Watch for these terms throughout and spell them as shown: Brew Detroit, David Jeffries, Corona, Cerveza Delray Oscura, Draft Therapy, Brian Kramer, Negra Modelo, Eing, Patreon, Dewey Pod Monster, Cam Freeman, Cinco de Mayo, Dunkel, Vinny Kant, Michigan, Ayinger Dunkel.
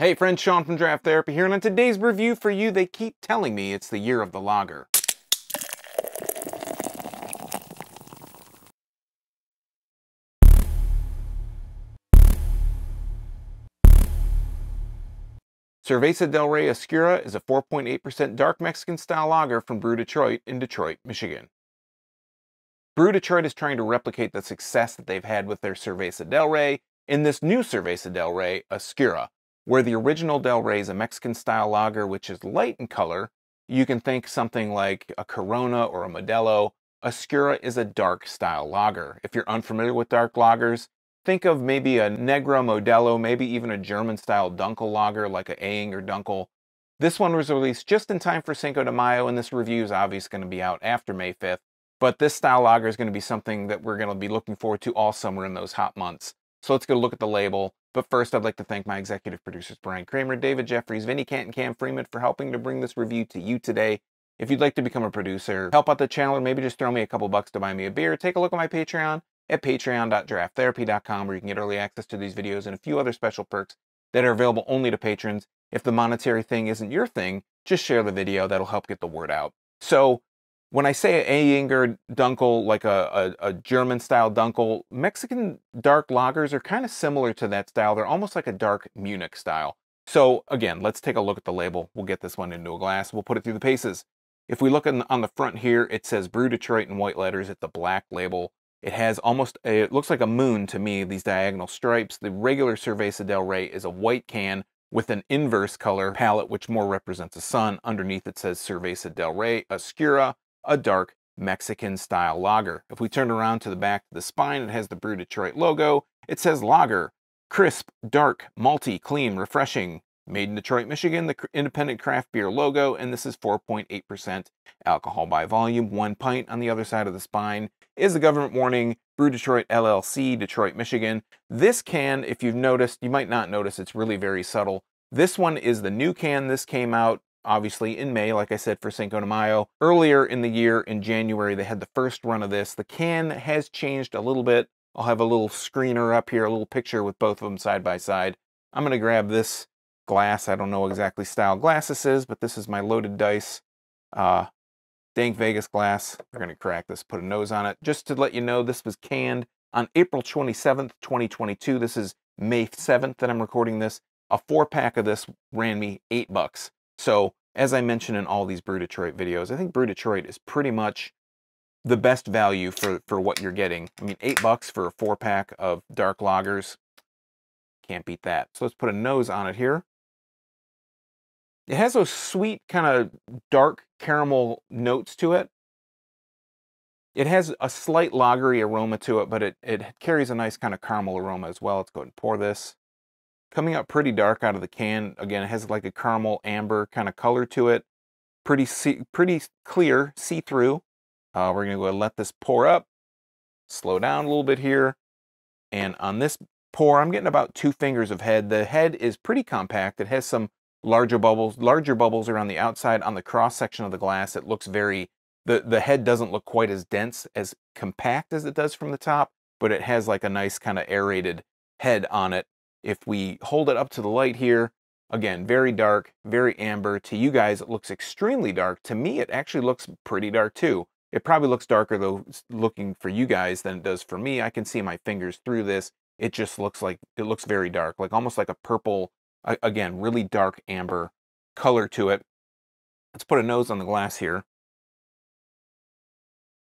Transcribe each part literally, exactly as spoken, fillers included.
Hey friends, Sean from Draft Therapy here, and on today's review for you, they keep telling me it's the year of the lager. Cerveza Delray Oscura is a four point eight percent dark Mexican-style lager from Brew Detroit in Detroit, Michigan. Brew Detroit is trying to replicate the success that they've had with their Cerveza Delray in this new Cerveza Delray Oscura. Where the original Delray is a Mexican-style lager, which is light in color, you can think something like a Corona or a Modelo. Oscura is a dark-style lager. If you're unfamiliar with dark lagers, think of maybe a Negra Modelo, maybe even a German-style Dunkel lager like a Eing or Dunkel. This one was released just in time for Cinco de Mayo, and this review is obviously going to be out after May fifth. But this style lager is going to be something that we're going to be looking forward to all summer in those hot months. So let's go look at the label. But first, I'd like to thank my executive producers, Brian Kramer, David Jeffries, Vinny Kant, and Cam Freeman for helping to bring this review to you today. If you'd like to become a producer, help out the channel, or maybe just throw me a couple bucks to buy me a beer, take a look at my Patreon at patreon dot draft therapy dot com, where you can get early access to these videos and a few other special perks that are available only to patrons. If the monetary thing isn't your thing, just share the video. That'll help get the word out. So when I say an Ayinger Dunkel, like a, a, a German-style Dunkel, Mexican dark lagers are kind of similar to that style. They're almost like a dark Munich style. So again, let's take a look at the label. We'll get this one into a glass. We'll put it through the paces. If we look in, on the front here, it says Brew Detroit in white letters at the black label. It has almost, a, it looks like a moon to me, these diagonal stripes. The regular Cerveza Delray is a white can with an inverse color palette, which more represents the sun. Underneath it says Cerveza Delray Oscura, a dark Mexican-style lager. If we turn around to the back of the spine, it has the Brew Detroit logo. It says lager, crisp, dark, malty, clean, refreshing. Made in Detroit, Michigan, the independent craft beer logo, and this is four point eight percent alcohol by volume. One pint. On the other side of the spine is the government warning, Brew Detroit L L C, Detroit, Michigan. This can, if you've noticed, you might not notice, it's really very subtle. This one is the new can. This came out obviously in May, like I said, for Cinco de Mayo. Earlier in the year, in January, they had the first run of this. The can has changed a little bit. I'll have a little screener up here, a little picture with both of them side by side. I'm going to grab this glass. I don't know exactly style glass this is, but this is my loaded dice. Uh, Dank Vegas glass. We're going to crack this, put a nose on it. Just to let you know, this was canned on April twenty-seventh, twenty twenty-two. This is May seventh that I'm recording this. A four pack of this ran me eight bucks. So, as I mentioned in all these Brew Detroit videos, I think Brew Detroit is pretty much the best value for, for what you're getting. I mean, eight bucks for a four pack of dark lagers. Can't beat that. So let's put a nose on it here. It has those sweet kind of dark caramel notes to it. It has a slight lagery aroma to it, but it, it carries a nice kind of caramel aroma as well. Let's go ahead and pour this. Coming out pretty dark out of the can. Again, it has like a caramel amber kind of color to it. Pretty see, pretty clear, see-through. Uh, we're going to go ahead and let this pour up. Slow down a little bit here. And on this pour, I'm getting about two fingers of head. The head is pretty compact. It has some larger bubbles. Larger bubbles are on the outside. On the cross-section of the glass, it looks very... The, the head doesn't look quite as dense, as compact as it does from the top, but it has like a nice kind of aerated head on it. If we hold it up to the light here, again, very dark, very amber. To you guys, it looks extremely dark. To me, it actually looks pretty dark too. It probably looks darker though, looking for you guys than it does for me. I can see my fingers through this. It just looks like, it looks very dark, like almost like a purple, again, really dark amber color to it. Let's put a nose on the glass here.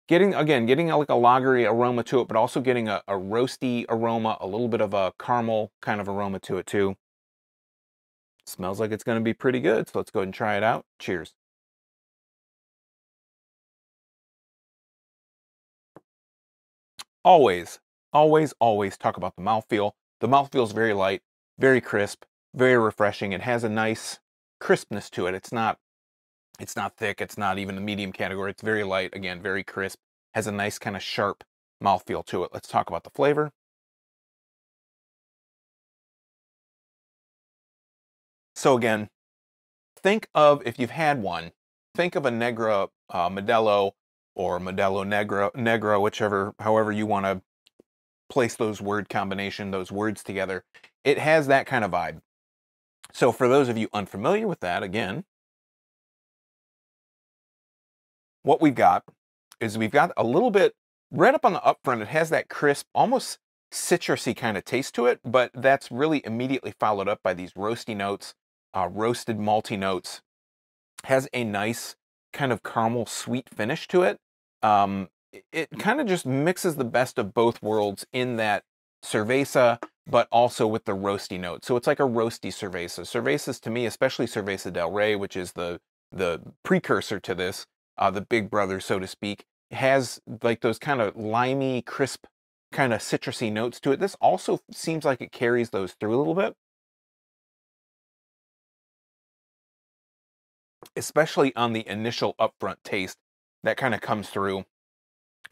Getting, again, getting like a lagery aroma to it, but also getting a, a roasty aroma, a little bit of a caramel kind of aroma to it too. Smells like it's going to be pretty good, so let's go ahead and try it out. Cheers. Always, always, always talk about the mouthfeel. The mouthfeel is very light, very crisp, very refreshing. It has a nice crispness to it. It's not It's not thick, it's not even the medium category. It's very light, again, very crisp. Has a nice kind of sharp mouthfeel to it. Let's talk about the flavor. So again, think of, if you've had one, think of a Negra uh, Modelo or Modelo Negra, Negra, whichever, however you want to place those word combination, those words together. It has that kind of vibe. So for those of you unfamiliar with that, again, what we've got is we've got a little bit, right up on the upfront, it has that crisp, almost citrusy kind of taste to it, but that's really immediately followed up by these roasty notes, uh, roasted malty notes. Has a nice kind of caramel sweet finish to it. Um, it kind of just mixes the best of both worlds in that cerveza, but also with the roasty note. So it's like a roasty cerveza. Cervezas to me, especially Cerveza Delray, which is the, the precursor to this, uh, the big brother, so to speak, has like those kind of limey, crisp, kind of citrusy notes to it. This also seems like it carries those through a little bit. Especially on the initial upfront taste, that kind of comes through.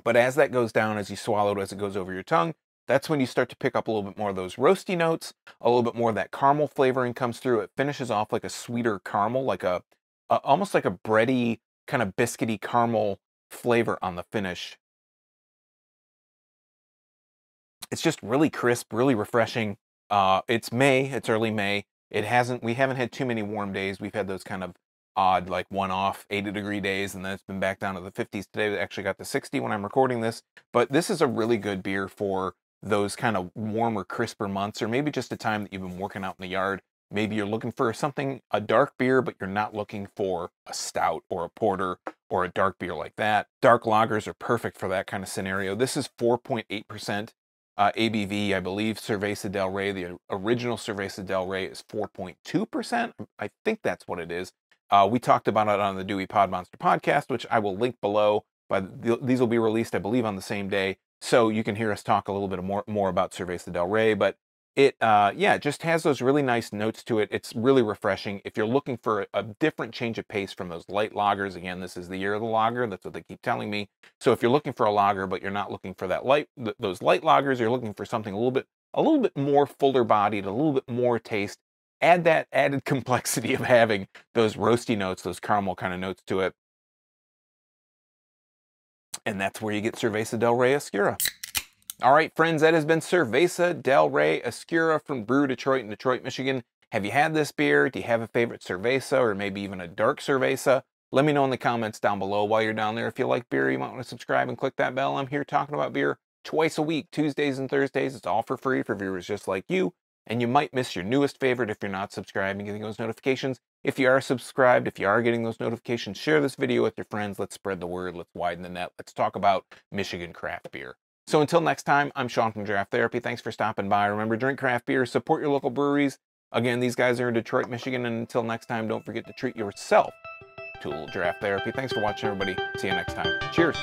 But as that goes down, as you swallow, as it goes over your tongue, that's when you start to pick up a little bit more of those roasty notes, a little bit more of that caramel flavoring comes through. It finishes off like a sweeter caramel, like a, a almost like a bready, kind of biscuity caramel flavor on the finish. It's just really crisp, really refreshing. Uh, it's May, it's early May. It hasn't, we haven't had too many warm days. We've had those kind of odd, like one-off eighty degree days, and then it's been back down to the fifties today. We actually got to sixty when I'm recording this, but this is a really good beer for those kind of warmer, crisper months, or maybe just a time that you've been working out in the yard. Maybe you're looking for something, a dark beer, but you're not looking for a stout or a porter or a dark beer like that. Dark lagers are perfect for that kind of scenario. This is four point eight percent uh, A B V, I believe. Cerveza Del Rey, the original Cerveza Del Rey, is four point two percent. I think that's what it is. Uh, we talked about it on the Dewey Pod Monster podcast, which I will link below. But th these will be released, I believe, on the same day. So you can hear us talk a little bit more, more about Cerveza Del Rey. But it, uh, yeah, it just has those really nice notes to it. It's really refreshing. If you're looking for a, a different change of pace from those light lagers, again, this is the year of the lager. That's what they keep telling me. So if you're looking for a lager, but you're not looking for that light, th those light lagers, you're looking for something a little bit, a little bit more fuller bodied, a little bit more taste. Add that added complexity of having those roasty notes, those caramel kind of notes to it. And that's where you get Cerveza Delray Oscura. All right, friends, that has been Cerveza Delray Oscura from Brew Detroit in Detroit, Michigan. Have you had this beer? Do you have a favorite cerveza or maybe even a dark cerveza? Let me know in the comments down below while you're down there. If you like beer, you might want to subscribe and click that bell. I'm here talking about beer twice a week, Tuesdays and Thursdays. It's all for free for viewers just like you. And you might miss your newest favorite if you're not subscribed and getting those notifications. If you are subscribed, if you are getting those notifications, share this video with your friends. Let's spread the word. Let's widen the net. Let's talk about Michigan craft beer. So until next time, I'm Sean from Draft Therapy. Thanks for stopping by. Remember, drink craft beer, support your local breweries. Again, these guys are in Detroit, Michigan. And until next time, don't forget to treat yourself to a little draft therapy. Thanks for watching, everybody. See you next time. Cheers.